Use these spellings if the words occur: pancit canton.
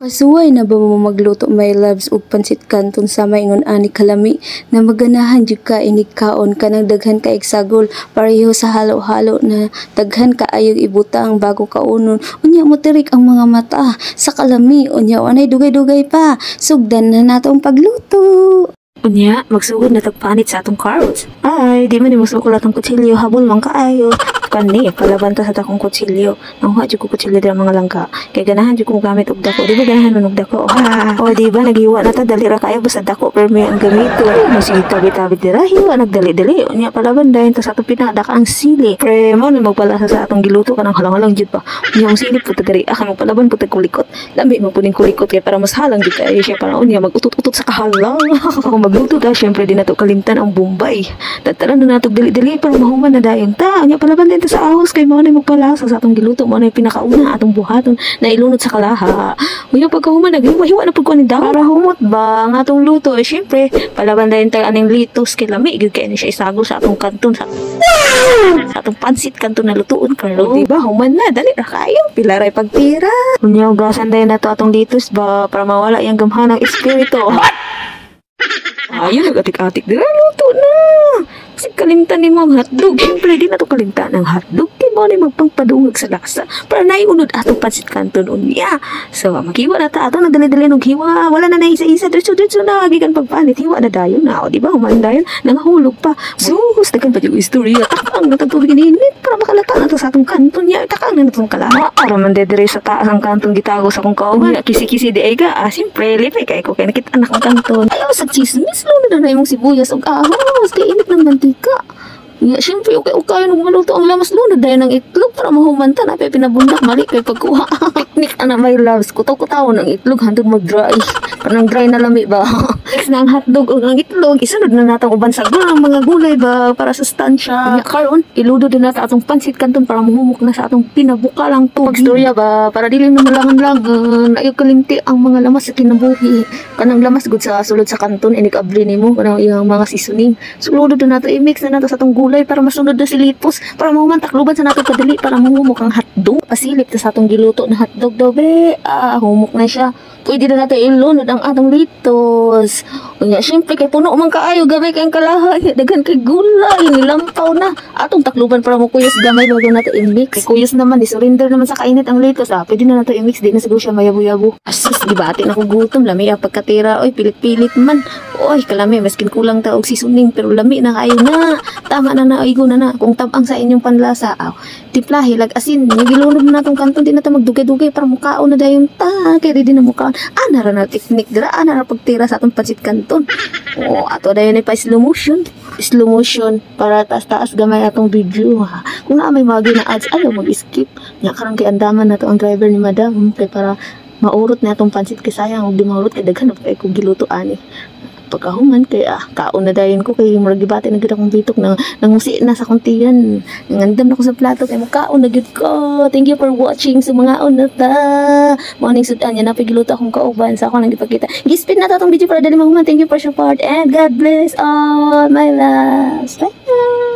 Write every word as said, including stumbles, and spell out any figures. Masuway na ba mo magluto my loves og pancit canton sa maingon ani kalami na maganahan jud ka inikaon kanang daghan ka eksagol pareho sa halo-halo na daghan ka ayog ibutang bago kaunon unya motirik ang mga mata sa kalami unya anay dugay-dugay pa sugdan na nato ang pagluto. Unya magsugod na tagpanit sa atong carrots ay di man nimo sukol atong kutsilyo habol man kaayo. Kani, palabanta sa takong kutsilyo. Nanghuha jud ko kutsilyo dira mga langka. Kay ganahan jud ko gamit og dako. Di ba ganahan man og dako? Ah. O di ba naghiwa na ta dali ra kayo basta dako pero may ang gamito. Mo sige tabi-tabi dira hiwa nagdali-dali. Unya palabandayan ta sa atong pinadak ang sili. Pre mo ni magpalasa sa atong giluto kanang halang-halang jud pa. Unya ang sili pud tagari ah kanang palaban pud tagkulikot. Lambi mo puning kulikot kay para mas halang jud kay siya para unya magutot-utot sa kahalang. Kung magluto ta syempre di nato kalimtan ang Bombay. Tataran na nato dali-dali para mahuman na dayon ta. Unya palaban ito sa ahos kay mo na magpalasa sa atong giluto mo na pinakauna atong buhaton na ilunod sa kalaha unya pagkahuman naghiwa-hiwa na pagkuan ni dako para humot ba ang atong luto eh, syempre palaban dayon ta aning litos kay lami gyud kay ni siya isagol sa atong kanton sa, sa atong pancit kanton na lutuon karon di ba human na dali ra kayo pila ray pagtira unya ugasan dayon nato atong litos ba para mawala yang gamhan ang espiritu ayo nagatik-atik dira luto na kasi kalimtan ni mo ang hotdog. Siyempre, di na ito kalimtan ang hotdog. Di mo na magpangpadungag sa lasa. Para naiunod atong pancit canton unya. So, maghiwa na ta. Ato nagdali-dali nung hiwa. Wala na na isa-isa. Diretso-diretso na. Gikan pagpanit. Hiwa na dayon na. O, di ba? Human dayon. Nangahulog pa. So, hustagan pa yung istorya. Takang na tagtubig ininit. Para makalata na ito sa atong canton niya. Takang na ito ang kalaha. Para mandedere sa taas ang canton. Gitago sa kong kaugan. Kisi-kisi di ega. Ah, siyempre, lipay kay ko. Kaya nakit anak ang canton. Ayaw sa chismis. Lalo na na yung sibuyas. O, ahos. Kaya init ng mantik. Ika. Yeah, siyempre, okay, okay, nung maluto ang lamas doon, nadayon ng itlog para mahumanta na, pe, pinabundak, mali, pe, pagkuha. Picnic, ana, my loves, kutaw-kutaw ng itlog, hantod mag-dry. Parang dry na lami ba? Next na ang hotdog, ang itlog, isunod na natang uban sa gulang, mga gulay ba, para sustansya. Kaya karoon, iludo din natin atong pancit canton para mahumok na sa atong pinabukalang tubig. Pagstorya ba, para dilim na malangan-langan, ayaw kalimti ang mga lamas sa kinabuhi. Kanang lamas, good sa sulod sa kanton, inikabli ni mo, kanang iyang mga seasoning. So, iludo din natin, i-mix na natin sa atong gulay para masunod na si litos, para mahumantakluban sa natin padali, para mahumok ang hotdog. Pasilip na sa atong giluto na hotdog daw, be, ah, humok na siya. Pwede na natin ilunod ang atong litos. Unya, syempre, kay puno man kaayo, gamay kayong kalahay, daghan kay gulay, nilampaw na. Atong takluban para mo kuyos gamay bago nato i-mix. Kuyos naman, isurrender naman sa kainit ang litos, ah. Pwede na nato i-mix, di na siguro siya mayabu-yabu. Asus, di ba atin ako gutom, lami ang pagkatira, oy, pilit-pilit man. Oy, kalami, maskin kulang taog seasoning, pero lami na kayo na. Tama na na, oigo na na. Kung tabang sa inyong panlasa, ah. Tipla, hilag, asin, nagilunod na natong kanton, di na nato magdugay-dugay para mukaon na dayon ta. Kaya di na mukaon. Ana ra na teknik dira, ana ra pagtira sa atong pancit canton. Oh, ato dayon ay pa slow motion. Slow motion para taas-taas gamay atong video. Ha? Kung na may mga gina-ads, ayaw mag-skip. Nga karang kay andaman na to ang driver ni madam. Kaya para maurot na itong pancit kay sayang. Huwag di maurot kay daghan kay ko gilutoan eh. Pagkahuman kay ah, kaon na dayon ko kay maragibate na gid akong bitok nang nangusi na sa kontiyan. Ngandam na ko sa plato kay mukaon na gid ko. Thank you for watching sa mga una ta. Morning sudan yan napigiluto akong kauban sa ako nang ipakita. Gispin na ta tong video para dali mahuman. Thank you for support and God bless all my loves. Bye.